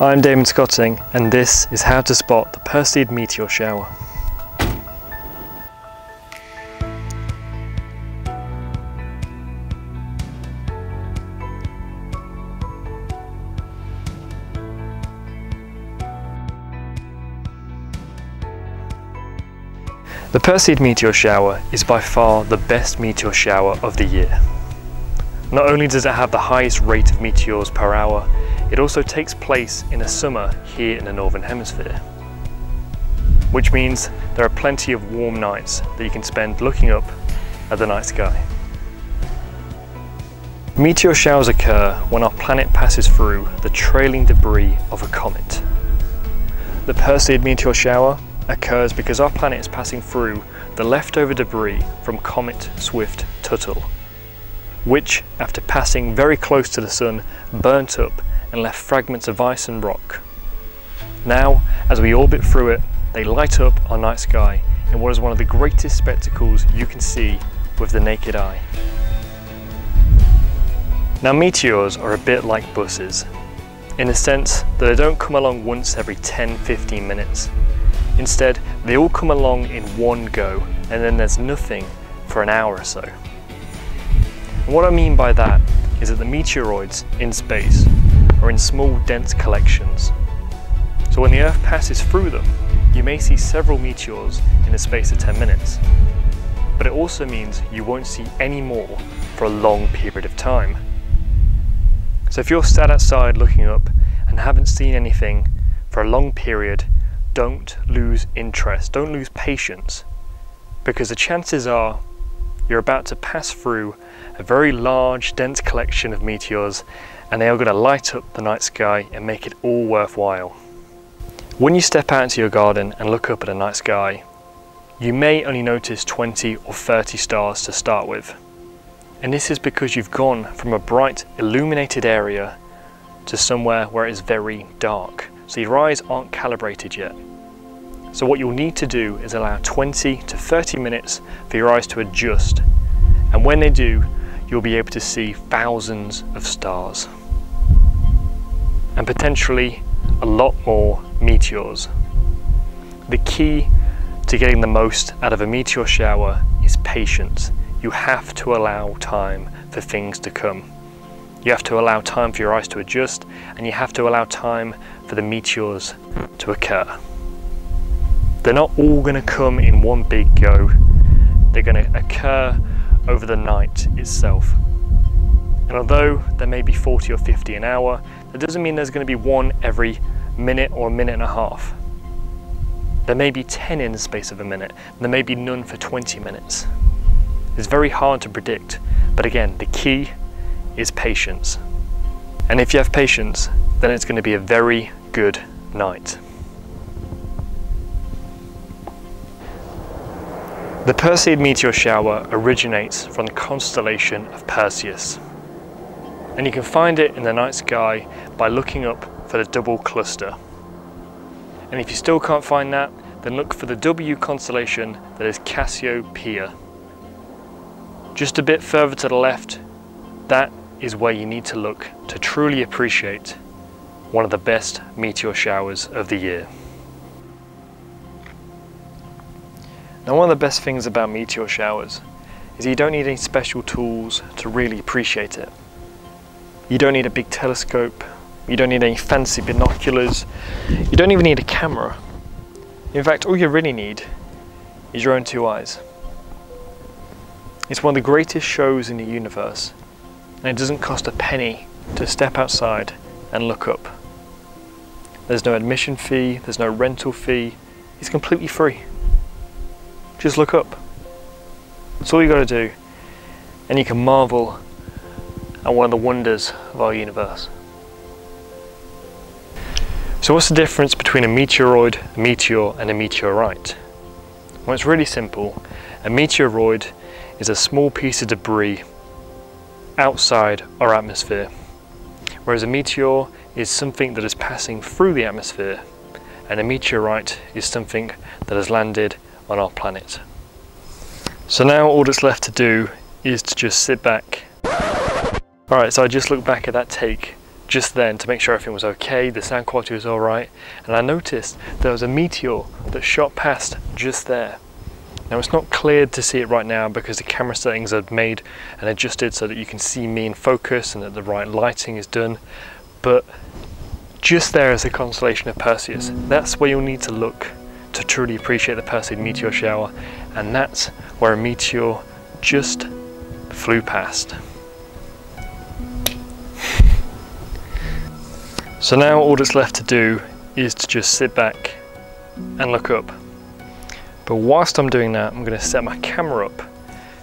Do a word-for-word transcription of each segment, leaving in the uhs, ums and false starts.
I'm Damon Scotting, and this is how to spot the Perseid meteor shower. The Perseid meteor shower is by far the best meteor shower of the year. Not only does it have the highest rate of meteors per hour, it also takes place in a summer here in the Northern Hemisphere. Which means there are plenty of warm nights that you can spend looking up at the night sky. Meteor showers occur when our planet passes through the trailing debris of a comet. The Perseid meteor shower occurs because our planet is passing through the leftover debris from Comet Swift-Tuttle, which, after passing very close to the Sun, burnt up and left fragments of ice and rock. Now, as we orbit through it, they light up our night sky in what is one of the greatest spectacles you can see with the naked eye. Now, meteors are a bit like buses, in the sense that they don't come along once every ten to fifteen minutes. Instead, they all come along in one go, and then there's nothing for an hour or so. And what I mean by that is that the meteoroids in space are in small, dense collections. So when the Earth passes through them, you may see several meteors in the space of ten minutes. But it also means you won't see any more for a long period of time. So if you're sat outside looking up and haven't seen anything for a long period, don't lose interest, don't lose patience, because the chances are you're about to pass through a very large, dense collection of meteors, and they are going to light up the night sky and make it all worthwhile. When you step out into your garden and look up at the night sky, you may only notice twenty or thirty stars to start with. And this is because you've gone from a bright, illuminated area to somewhere where it is very dark. So your eyes aren't calibrated yet. So what you'll need to do is allow twenty to thirty minutes for your eyes to adjust. And when they do, you'll be able to see thousands of stars. And potentially a lot more meteors. The key to getting the most out of a meteor shower is patience. You have to allow time for things to come. You have to allow time for your eyes to adjust, and you have to allow time for the meteors to occur. They're not all going to come in one big go. They're going to occur over the night itself. And although there may be forty or fifty an hour, that doesn't mean there's going to be one every minute or a minute and a half. There may be ten in the space of a minute, and there may be none for twenty minutes. It's very hard to predict, but again, the key is patience. And if you have patience, then it's going to be a very good night. The Perseid meteor shower originates from the constellation of Perseus. And you can find it in the night sky by looking up for the double cluster. And if you still can't find that, then look for the W constellation that is Cassiopeia. Just a bit further to the left, that is where you need to look to truly appreciate one of the best meteor showers of the year. Now, one of the best things about meteor showers is you don't need any special tools to really appreciate it. You don't need a big telescope, you don't need any fancy binoculars, you don't even need a camera. In fact, all you really need is your own two eyes. It's one of the greatest shows in the universe. And it doesn't cost a penny to step outside and look up. There's no admission fee, there's no rental fee, it's completely free. Just look up. That's all you gotta do, and you can marvel at one of the wonders of our universe. So what's the difference between a meteoroid, a meteor, and a meteorite? Well, it's really simple. A meteoroid is a small piece of debris outside our atmosphere, whereas a meteor is something that is passing through the atmosphere, and a meteorite is something that has landed on our planet. So now all that's left to do is to just sit back. All right, so I just looked back at that take just then to make sure everything was okay, the sound quality was all right, and I noticed there was a meteor that shot past just there. Now it's not cleared to see it right now because the camera settings are made and adjusted so that you can see me in focus and that the right lighting is done, but just there is the constellation of Perseus. That's where you'll need to look to truly appreciate the Perseid meteor shower, and that's where a meteor just flew past. So now all that's left to do is to just sit back and look up. But whilst I'm doing that, I'm going to set my camera up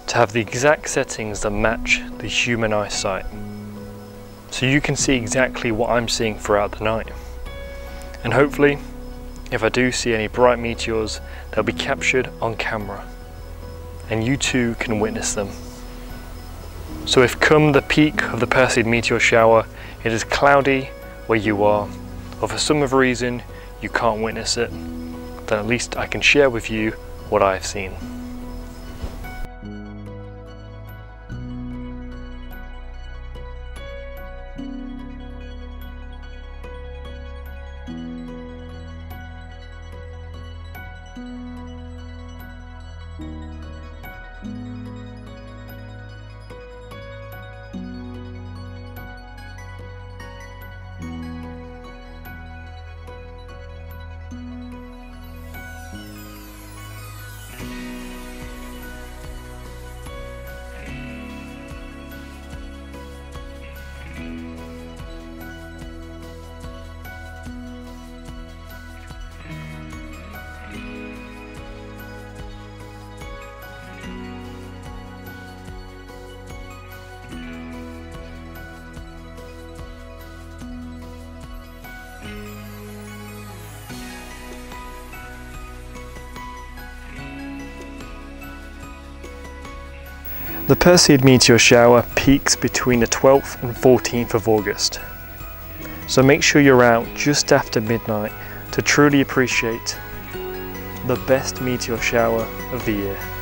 to have the exact settings that match the human eyesight, so you can see exactly what I'm seeing throughout the night. And hopefully, if I do see any bright meteors, they'll be captured on camera, and you too can witness them. So if come the peak of the Perseid meteor shower, it is cloudy where you are, or for some other reason you can't witness it, then at least I can share with you what I've seen. The Perseid meteor shower peaks between the twelfth and fourteenth of August. So make sure you're out just after midnight to truly appreciate the best meteor shower of the year.